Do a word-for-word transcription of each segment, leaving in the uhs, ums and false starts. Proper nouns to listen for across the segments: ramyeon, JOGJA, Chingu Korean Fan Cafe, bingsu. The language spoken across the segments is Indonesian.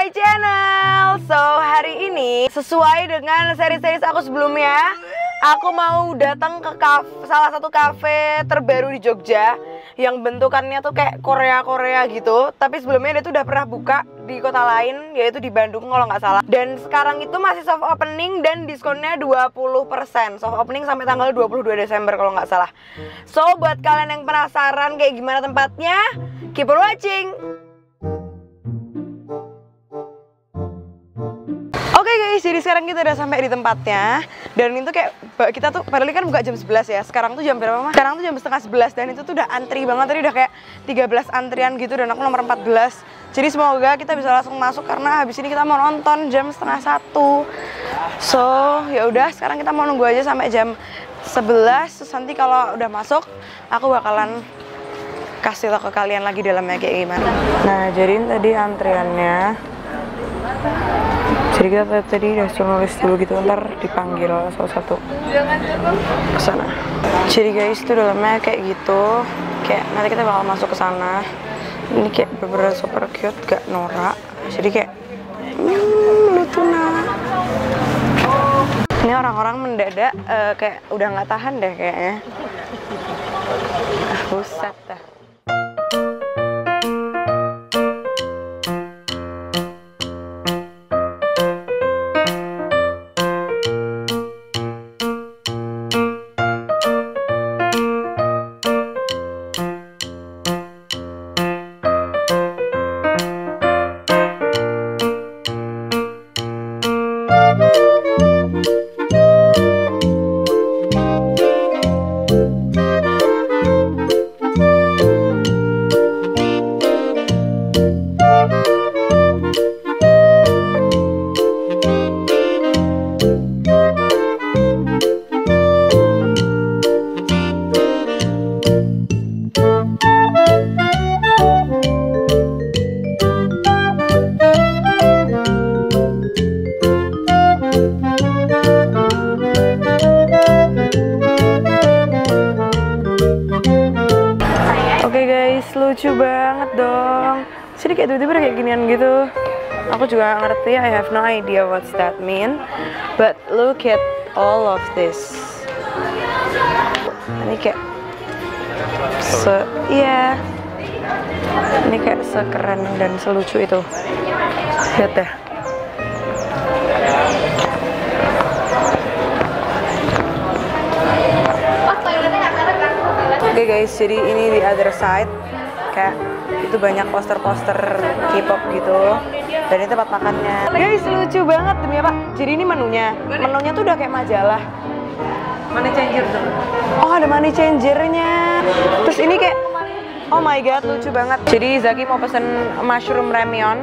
my channel. So hari ini sesuai dengan seri-seri aku sebelumnya, aku mau datang ke kafe, salah satu kafe terbaru di Jogja yang bentukannya tuh kayak Korea-Korea gitu. Tapi sebelumnya dia tuh udah pernah buka di kota lain, yaitu di Bandung kalau nggak salah. Dan sekarang itu masih soft opening dan diskonnya dua puluh persen. Soft opening sampai tanggal dua puluh dua Desember kalau nggak salah. So buat kalian yang penasaran kayak gimana tempatnya, keep on watching. Jadi sekarang kita udah sampai di tempatnya. Dan itu kayak kita tuh padahal kan buka jam sebelas ya. Sekarang tuh jam berapa mah? Sekarang tuh jam setengah sebelas. Dan itu tuh udah antri banget. Tadi udah kayak tiga belas antrian gitu. Dan aku nomor empat belas. Jadi semoga kita bisa langsung masuk, karena habis ini kita mau nonton jam setengah satu. So ya udah, sekarang kita mau nunggu aja sampai jam sebelas. Terus nanti kalau udah masuk, aku bakalan kasih tau ke kalian lagi dalamnya kayak gimana. Nah jadi tadi antriannya, jadi kita tadi udah cuma nulis dulu gitu, ntar dipanggil salah satu ke sana. Jadi guys, itu dalamnya kayak gitu, kayak nanti kita bakal masuk ke sana. Ini kayak bener-bener super cute, gak norak. Jadi kayak, hmm, Lutuna. Ini orang-orang mendadak uh, kayak udah nggak tahan deh kayaknya. Ah, buset dah. Lucu banget dong. Jadi kayak tiba-tiba kayak ginian gitu. Aku juga gak ngerti, I have no idea what's that mean. But look at all of this. Ini kayak se, iya. Yeah. Ini kayak sekeren dan selucu itu. Lihat deh. Oke okay guys, jadi ini the other side. Kayak itu banyak poster-poster K-pop gitu. Dan ini tempat makannya. Guys, lucu banget demi apa? Jadi ini menunya. Menunya tuh udah kayak majalah. Money changer tuh. Oh, ada money changernya. Terus ini kayak, oh my god, lucu banget. Jadi Zaki mau pesen mushroom ramyeon.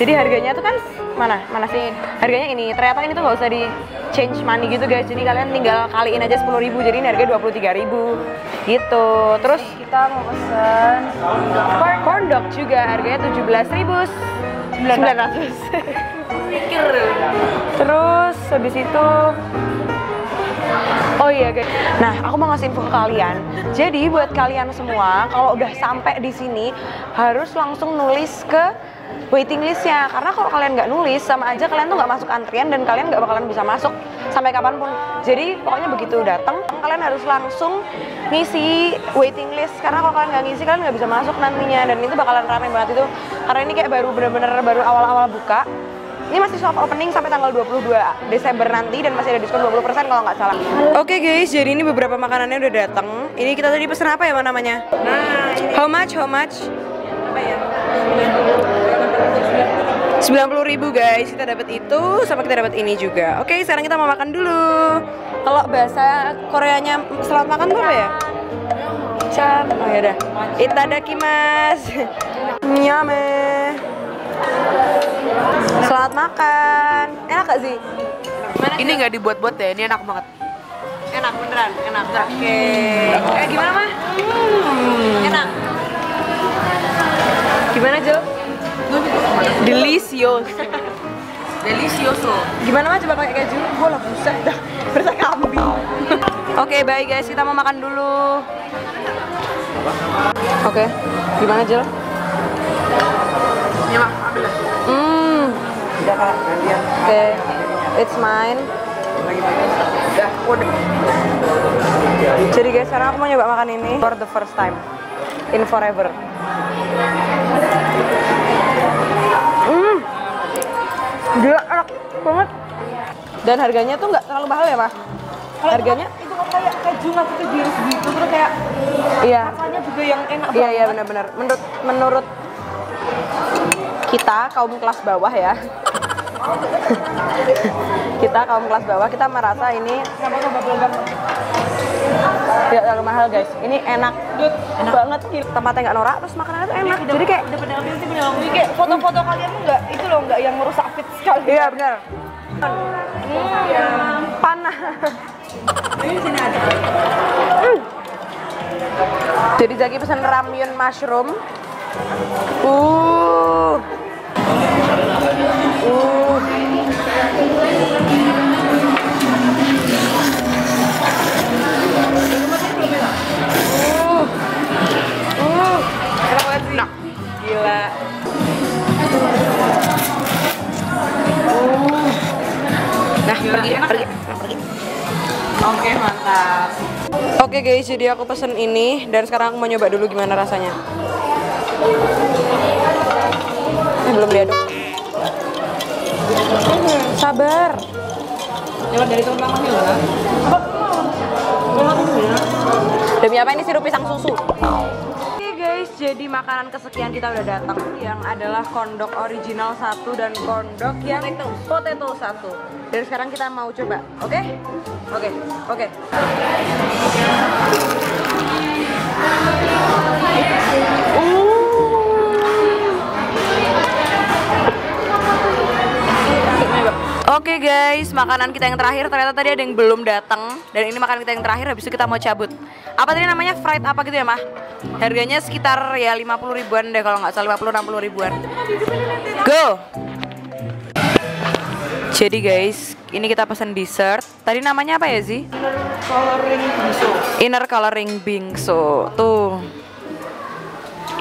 Jadi harganya tuh kan mana? Mana sih? Harganya ini. Ternyata ini tuh nggak usah di change money gitu guys. Jadi kalian tinggal kaliin aja sepuluh ribu. Jadi ini harganya dua puluh tiga ribu gitu. Terus kita mau pesen corn dog juga. Harganya tujuh belas ribu sembilan ratus. Terus habis itu, oh iya guys, nah aku mau ngasih info ke kalian. Jadi buat kalian semua kalau udah sampai di sini harus langsung nulis ke waiting listnya, karena kalau kalian nggak nulis sama aja kalian tuh nggak masuk antrian dan kalian nggak bakalan bisa masuk sampai kapanpun. Jadi pokoknya begitu datang kalian harus langsung ngisi waiting list, karena kalau kalian nggak ngisi kalian nggak bisa masuk nantinya, dan itu bakalan ramai banget itu karena ini kayak baru bener-bener baru awal-awal buka. Ini masih soft opening sampai tanggal dua puluh dua Desember nanti, dan masih ada diskon dua puluh persen kalau nggak salah. Oke okay guys, jadi ini beberapa makanannya udah datang. Ini kita tadi pesen apa ya namanya? Nah, ini. How much? How much? Apa ya? sembilan puluh ribu guys, kita dapat itu sama kita dapat ini juga. Oke, okay, sekarang kita mau makan dulu. Kalau bahasa Koreanya selamat makan tuh apa ya? Cham. Oh ya udah. Itadakimasu. Nyame. Selamat makan. Enak gak sih? Mana ini nggak dibuat-buat ya, ini enak banget. Enak beneran, enak. Oke. Okay. Eh gimana mah? Hmm. Enak. Gimana Jo? Delicious. Delicioso. Gimana mah coba pakai keju? Gue lah buset dah. Berasa kambing. Oke, okay, bye guys, kita mau makan dulu. Oke. Okay. Gimana Jo? Nyamak, ambil. Hmm. Okay, it's mine. Jadi guys, sekarang aku mau nyoba makan ini for the first time in forever. Hmm, gila enak banget. Dan harganya tuh nggak terlalu mahal ya, Pak? Harganya? Itu kan kayak keju ngasih ke diri segitu, terus kayak iya. Rasanya juga yang enak banget. Iya, iya benar-benar. Menurut menurut kita kaum kelas bawah ya. Kita kaum kelas bawah kita merasa ini tidak terlalu mahal guys. Ini enak, enak banget, tempatnya nggak norak, terus makanannya tuh enak. Jadi kayak kayak foto-foto kalian tuh nggak itu loh, nggak yang merusak fit sekali. Iya benar. Hmm, panah. hmm. Jadi Zaki pesan ramyun mushroom. Uh. Uh. Uh. Uh. Enak banget sih. Nah. Gila. Uh. Nah, pergi, enak, pergi. Nah, pergi. Oke, mantap. Oke guys, jadi aku pesen ini dan sekarang aku mau nyoba dulu gimana rasanya. Eh, belum diaduk. Hmm, sabar. Lewat dari teman mamanya loh. Apa? Demi apa ini sirup pisang susu? Oke guys, jadi makanan kesekian kita udah datang, yang adalah kondok original satu dan kondok yang potato satu. Dan sekarang kita mau coba, oke? Okay? Oke, okay, oke. Okay. Oke okay guys, makanan kita yang terakhir ternyata tadi ada yang belum datang. Dan ini makanan kita yang terakhir, habis itu kita mau cabut. Apa tadi namanya? Fried apa gitu ya, Mah? Harganya sekitar ya lima puluh ribuan deh kalau nggak salah, lima puluh enam puluh ribuan. Go! Jadi guys, ini kita pesan dessert. Tadi namanya apa ya, Zi? Inner coloring bingsu. Inner coloring bingsu. Tuh.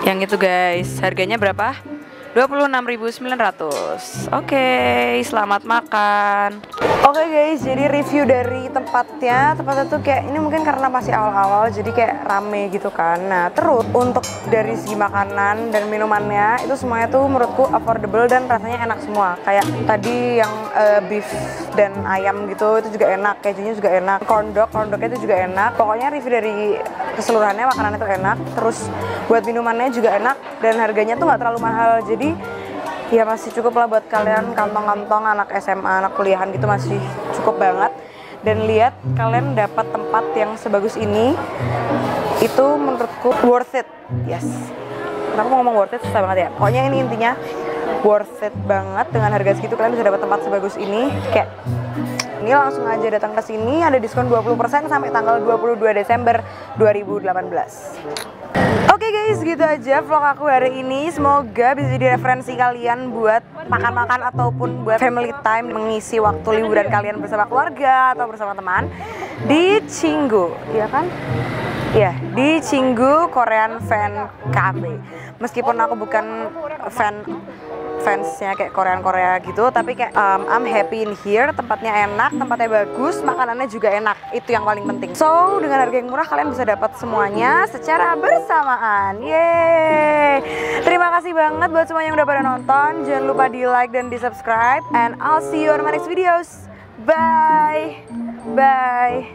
Yang itu guys, harganya berapa? dua puluh enam ribu sembilan ratus. Oke, selamat makan. Oke guys, jadi review dari tempatnya. Tempatnya tuh kayak ini mungkin karena masih awal-awal, jadi kayak rame gitu kan. Nah terus untuk dari segi makanan dan minumannya, itu semuanya tuh menurutku affordable dan rasanya enak semua. Kayak tadi yang uh, beef dan ayam gitu, itu juga enak. Kejunya juga enak, kondok, kondoknya itu juga enak. Pokoknya review dari keseluruhannya, makanannya tuh enak. Terus buat minumannya juga enak. Dan harganya tuh gak terlalu mahal, jadi Jadi ya masih cukup lah buat kalian kantong-kantong anak S M A, anak kuliahan gitu, masih cukup banget. Dan lihat kalian dapat tempat yang sebagus ini, itu menurutku worth it. Yes. Kenapa ngomong worth it susah banget ya. Pokoknya ini intinya worth it banget, dengan harga segitu kalian bisa dapat tempat sebagus ini. Kayak ini langsung aja datang ke sini, ada diskon dua puluh persen sampai tanggal dua puluh dua Desember dua ribu delapan belas. Oke okay guys, gitu aja vlog aku hari ini. Semoga bisa jadi referensi kalian buat makan-makan ataupun buat family time, mengisi waktu liburan kalian bersama keluarga atau bersama teman di Chingu, ya kan? Ya, di Chingu Korean Fan Cafe. Meskipun aku bukan fan fansnya kayak Korean-Korea gitu, tapi kayak um, I'm happy in here. Tempatnya enak, tempatnya bagus, makanannya juga enak. Itu yang paling penting. So, dengan harga yang murah kalian bisa dapat semuanya secara bersamaan. Yeay. Terima kasih banget buat semua yang udah pada nonton. Jangan lupa di like dan di subscribe. And I'll see you on my next videos. Bye. Bye.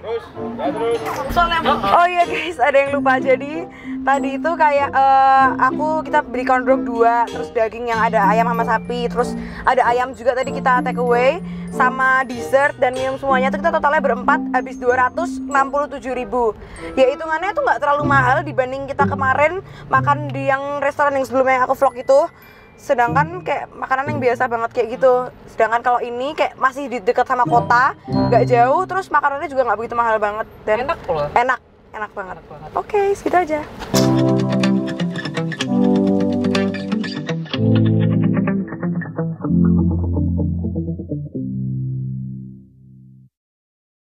Oh iya guys, ada yang lupa. Jadi tadi itu kayak uh, aku kita beli kondrok dua, terus daging yang ada ayam sama sapi, terus ada ayam juga tadi kita take away, sama dessert dan minum semuanya tuh kita totalnya berempat habis dua ratus enam puluh tujuh ribu. Ya hitungannya tuh nggak terlalu mahal dibanding kita kemarin makan di yang restoran yang sebelumnya yang aku vlog itu. Sedangkan kayak makanan yang biasa banget kayak gitu. Sedangkan kalau ini kayak masih di dekat sama kota, nggak jauh, terus makanannya juga nggak begitu mahal banget dan enak loh. Enak, enak banget. banget. Oke, okay, segitu aja.